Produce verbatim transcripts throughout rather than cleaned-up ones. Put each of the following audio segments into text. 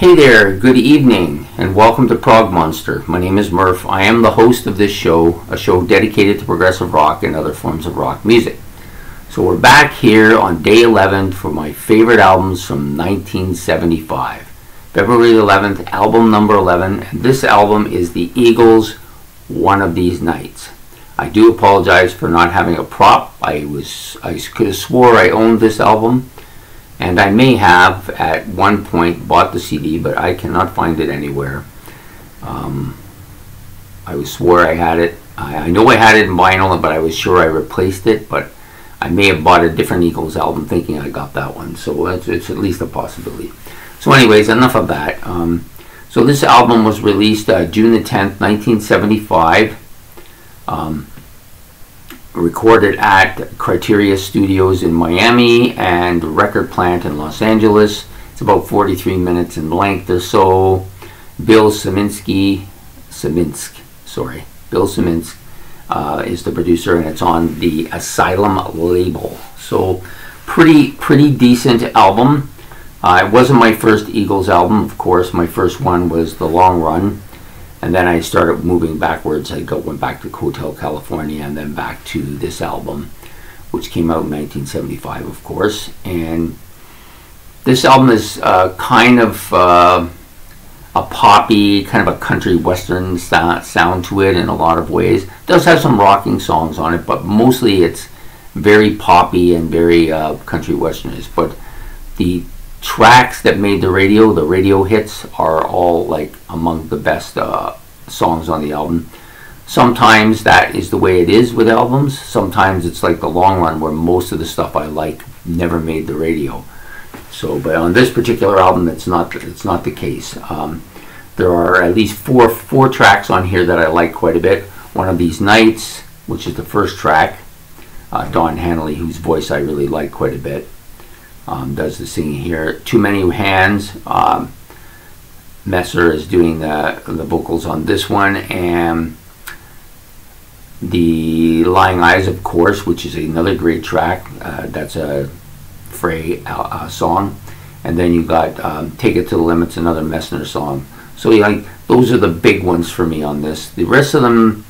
Hey there, good evening, and welcome to Prog Monster. My name is Murph. I am the host of this show, a show dedicated to progressive rock and other forms of rock music. So we're back here on day eleven for my favorite albums from nineteen seventy-five. February eleventh, album number eleven, and this album is the Eagles, One of These Nights. I do apologize for not having a prop. I was, I could have swore I owned this album. And I may have at one point bought the C D, but I cannot find it anywhere. Um, I was swore I had it. I, I know I had it in vinyl, but I was sure I replaced it. But I may have bought a different Eagles album thinking I got that one. So it's, it's at least a possibility. So anyways, enough of that. Um, so this album was released uh, June the tenth, nineteen seventy-five. Um, recorded at Criteria Studios in Miami and Record Plant in Los Angeles. It's about forty-three minutes in length or so. Bill Szymczyk, Szymczyk, sorry, Bill Szymczyk uh, is the producer, and it's on the Asylum label. So pretty, pretty decent album. Uh, it wasn't my first Eagles album, of course. My first one was The Long Run. And then I started moving backwards. I got, went back to Hotel California and then back to this album, which came out in nineteen seventy-five, of course. And this album is uh, kind of uh, a poppy, kind of a country western st sound to it in a lot of ways. It does have some rocking songs on it, but mostly it's very poppy and very uh, country westernish. But the tracks that made the radio, the radio hits, are all like among the best uh, songs on the album. Sometimes that is the way it is with albums. Sometimes it's like The Long Run, where most of the stuff I like never made the radio. So, but on this particular album, it's not it's not the case. Um, there are at least four four tracks on here that I like quite a bit. One of These Nights, which is the first track, uh, Don Hanley, whose voice I really like quite a bit. Um, does the singing here. Too Many Hands, um, Messer is doing the, the vocals on this one, and The Lying Eyes, of course, which is another great track. Uh, that's a Frey uh, uh, song. And then you got um, Take It to the Limits, another Messner song. So like, those are the big ones for me on this. The rest of them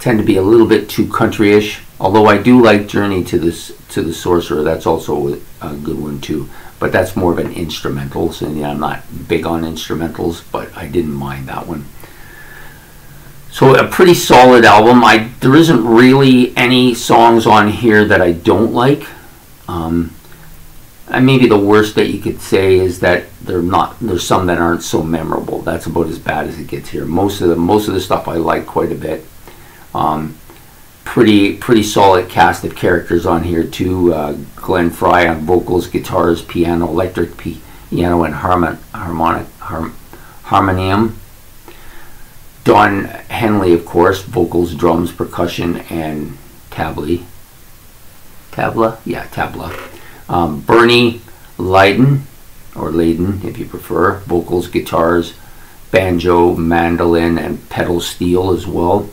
tend to be a little bit too countryish, although I do like Journey to this to the Sorcerer. That's also a good one too, but that's more of an instrumental, so yeah, I'm not big on instrumentals, but I didn't mind that one. So a pretty solid album. I there isn't really any songs on here that I don't like. Um, and maybe the worst that you could say is that they're not there's some that aren't so memorable. That's about as bad as it gets here. Most of the most of the stuff I like quite a bit. Um, pretty pretty solid cast of characters on here too. Uh, Glenn Frey on vocals, guitars, piano, electric piano, and harmon harmonic harm harmonium. Don Henley, of course, vocals, drums, percussion, and tabla. Tabla, yeah, tabla. Um, Bernie Leadon, or Leadon, if you prefer, vocals, guitars, banjo, mandolin, and pedal steel as well.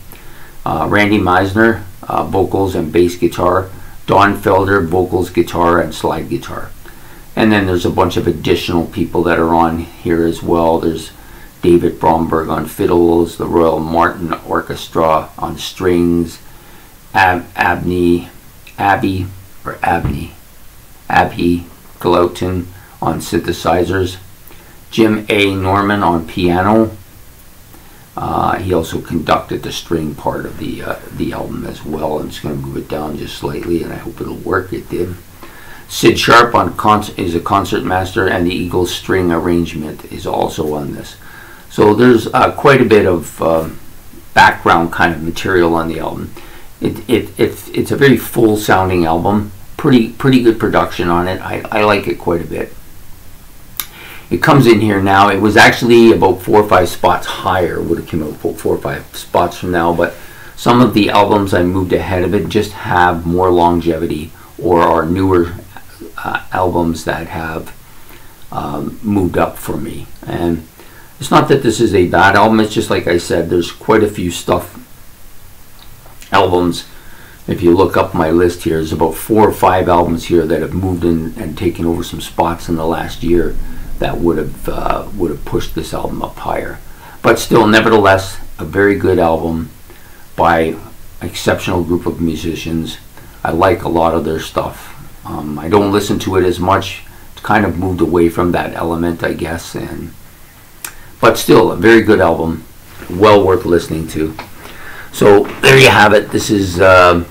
Uh, Randy Meisner, uh, vocals and bass guitar. Don Felder, vocals, guitar, and slide guitar. And then there's a bunch of additional people that are on here as well. There's David Bromberg on fiddles, the Royal Martin Orchestra on strings, Ab Abney, Abby, or Abney, Abby Gloughton on synthesizers, Jim A Norman on piano. Uh, he also conducted the string part of the uh, the album as well. I'm just going to move it down just slightly, and I hope it'll work. It did. Sid Sharp on concert is a concert master, and the Eagles string arrangement is also on this. So there's uh, quite a bit of uh, background kind of material on the album. It it it's it's a very full sounding album. Pretty pretty good production on it. I I like it quite a bit. It comes in here now. It was actually about four or five spots higher. Would have come out four or five spots from now, but some of the albums I moved ahead of it just have more longevity or are newer uh, albums that have um, moved up for me. And it's not that this is a bad album. It's just like I said, there's quite a few stuff albums. If you look up my list here, there's about four or five albums here that have moved in and taken over some spots in the last year that would have uh, would have pushed this album up higher. But still, nevertheless, a very good album by an exceptional group of musicians. I like a lot of their stuff. Um, I don't listen to it as much. It's kind of moved away from that element, I guess. And but still, a very good album, well worth listening to. So there you have it. This is, uh,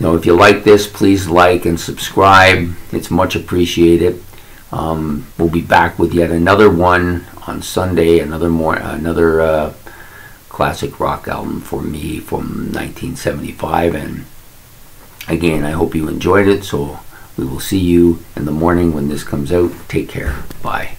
you know, if you like this, please like and subscribe. It's much appreciated. Um, we'll be back with yet another one on Sunday. Another more, another uh, classic rock album for me from nineteen seventy-five. And again, I hope you enjoyed it. So we will see you in the morning when this comes out. Take care. Bye.